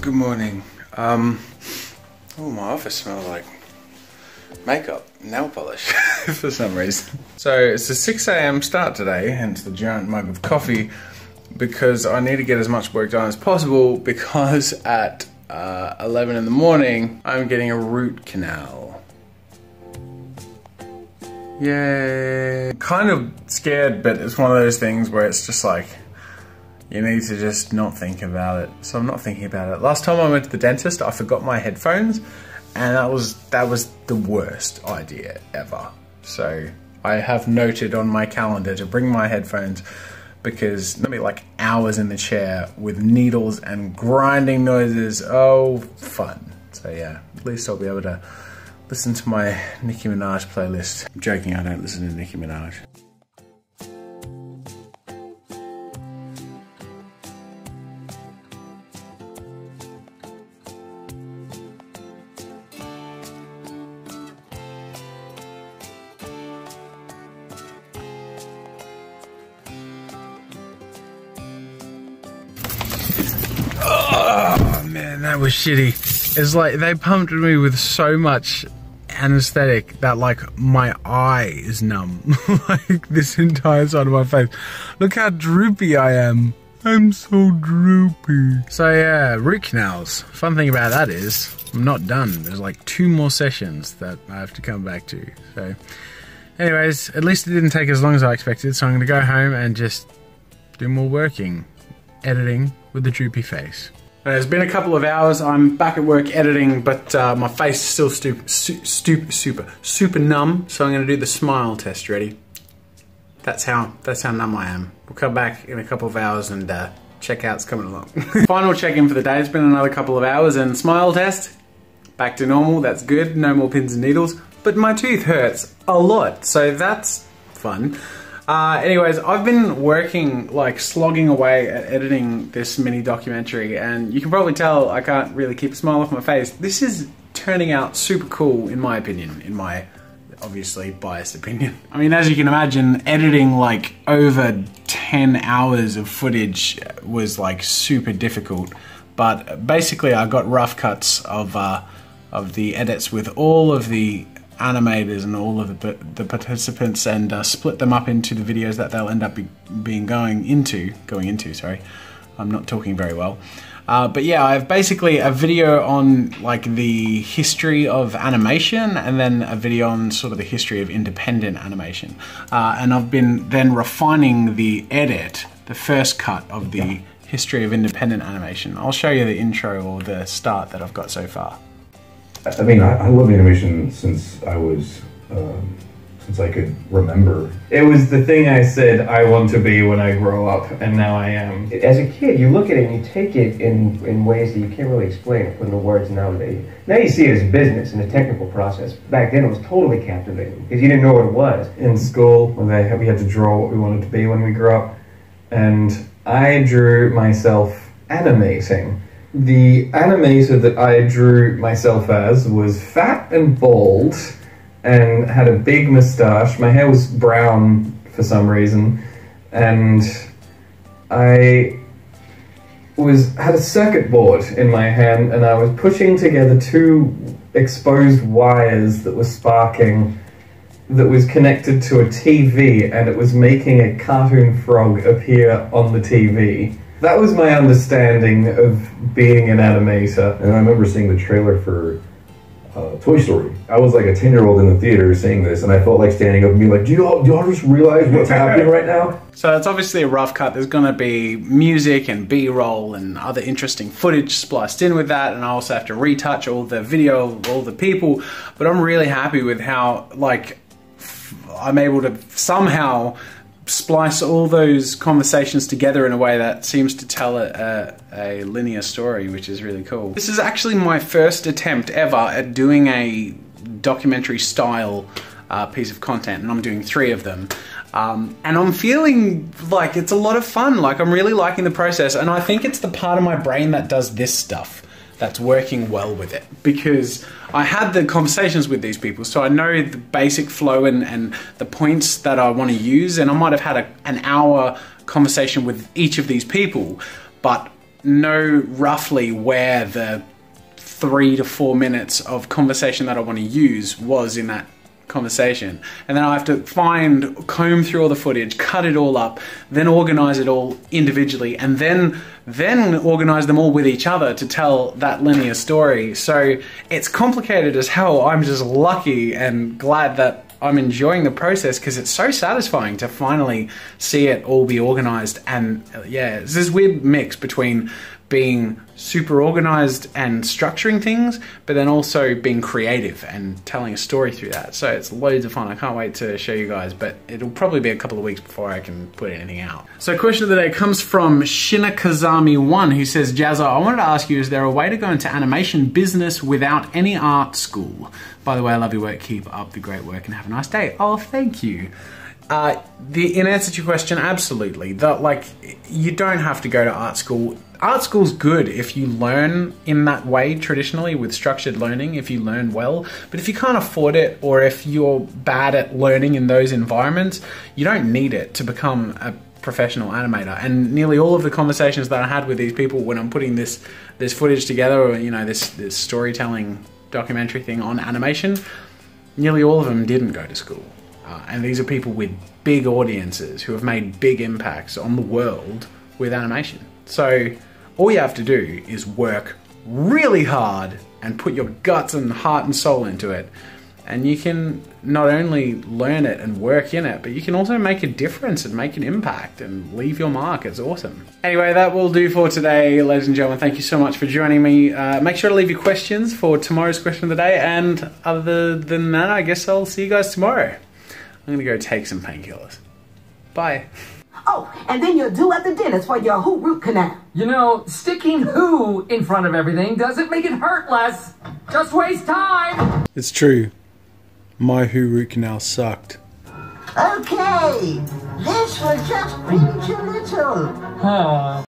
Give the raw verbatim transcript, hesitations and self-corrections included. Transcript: good morning. Um, oh, my office smells like makeup, nail polish for some reason. So it's a six A M start today, hence the giant mug of coffee, because I need to get as much work done as possible, because at uh, eleven in the morning I'm getting a root canal. Yay! Kind of scared, but it's one of those things where it's just like, you need to just not think about it. So I'm not thinking about it. Last time I went to the dentist, I forgot my headphones, and that was that was the worst idea ever. So I have noted on my calendar to bring my headphones, because it'll be like hours in the chair with needles and grinding noises. Oh, fun. So yeah, at least I'll be able to listen to my Nicki Minaj playlist. I'm joking, I don't listen to Nicki Minaj. Oh man, that was shitty. It's like they pumped me with so much anesthetic that like my eye is numb. Like this entire side of my face. Look how droopy I am. I'm so droopy. So yeah, root canals. Fun thing about that is I'm not done. There's like two more sessions that I have to come back to. So anyways, at least it didn't take as long as I expected. So I'm going to go home and just do more working. Editing with the droopy face. It's been a couple of hours. I'm back at work editing, but uh, my face is still stu stu stu super, super numb. So I'm going to do the smile test. Ready? That's how. That's how numb I am. We'll come back in a couple of hours and uh, check out's coming along. Final check-in for the day. It's been another couple of hours and smile test. Back to normal. That's good. No more pins and needles. But my tooth hurts a lot, so that's fun. Uh, anyways, I've been working, like, slogging away at editing this mini documentary, and you can probably tell I can't really keep a smile off my face. This is turning out super cool, in my opinion, in my obviously biased opinion. I mean, as you can imagine, editing, like, over ten hours of footage was, like, super difficult, but basically I got rough cuts of, uh, of the edits with all of the animators and all of the, the participants, and uh, split them up into the videos that they'll end up be, being going into, going into, sorry, I'm not talking very well. Uh, but yeah, I have basically a video on like the history of animation, and then a video on sort of the history of independent animation. Uh, and I've been then refining the edit, the first cut of the yeah. history of independent animation. I'll show you the intro or the start that I've got so far. I mean, I, I love animation since I was, um, since I could remember. It was the thing I said I want to be when I grow up, and now I am. As a kid, you look at it and you take it in, in ways that you can't really explain when the words nowadays. Now you see it as business and a technical process. Back then it was totally captivating, because you didn't know what it was. In school, when they, we had to draw what we wanted to be when we grew up, and I drew myself animating. The animator that I drew myself as was fat and bald and had a big moustache. My hair was brown for some reason, and I was had a circuit board in my hand, and I was pushing together two exposed wires that were sparking, that was connected to a T V, and it was making a cartoon frog appear on the T V. That was my understanding of being an animator. And I remember seeing the trailer for uh, Toy Story. I was like a ten year old in the theater seeing this, and I felt like standing up and being like, do y'all do y'all just realize what's happening right now? So it's obviously a rough cut. There's gonna be music and B roll and other interesting footage spliced in with that, and I also have to retouch all the video of all the people, but I'm really happy with how, like, I'm able to somehow splice all those conversations together in a way that seems to tell a, a, a linear story, which is really cool. This is actually my first attempt ever at doing a documentary style uh, piece of content, and I'm doing three of them. Um, and I'm feeling like it's a lot of fun, like I'm really liking the process, and I think it's the part of my brain that does this stuff that's working well with it, because I had the conversations with these people, so I know the basic flow and, and the points that I want to use, and I might have had a, an hour conversation with each of these people, but know roughly where the three to four minutes of conversation that I want to use was in that conversation. And then I have to find, comb through all the footage, cut it all up, then organize it all individually, and then then organize them all with each other to tell that linear story. So it's complicated as hell. I'm just lucky and glad that I'm enjoying the process, because it's so satisfying to finally see it all be organized. And yeah, it's this weird mix between being super organized and structuring things, but then also being creative and telling a story through that. So it's loads of fun. I can't wait to show you guys, but it'll probably be a couple of weeks before I can put anything out. So question of the day comes from Shinakazami one, who says, Jazza, I wanted to ask you, is there a way to go into animation business without any art school? By the way, I love your work. Keep up the great work and have a nice day. Oh, thank you. Uh, the, in answer to your question, absolutely. That, like, you don't have to go to art school. Art school's good if you learn in that way traditionally with structured learning, if you learn well. But if you can't afford it, or if you're bad at learning in those environments, you don't need it to become a professional animator. And nearly all of the conversations that I had with these people when I'm putting this this footage together, or you know, this, this storytelling documentary thing on animation, nearly all of them didn't go to school. Uh, and these are people with big audiences who have made big impacts on the world with animation. So all you have to do is work really hard and put your guts and heart and soul into it. And you can not only learn it and work in it, but you can also make a difference and make an impact and leave your mark. It's awesome. Anyway, that will do for today, ladies and gentlemen. Thank you so much for joining me. Uh, make sure to leave your questions for tomorrow's question of the day. And other than that, I guess I'll see you guys tomorrow. I'm gonna go take some painkillers. Bye. Oh, and then you're due at the dentist for your who root canal. You know, sticking who in front of everything doesn't make it hurt less. Just waste time. It's true. My who root canal sucked. Okay, this was just pinch a little. Huh.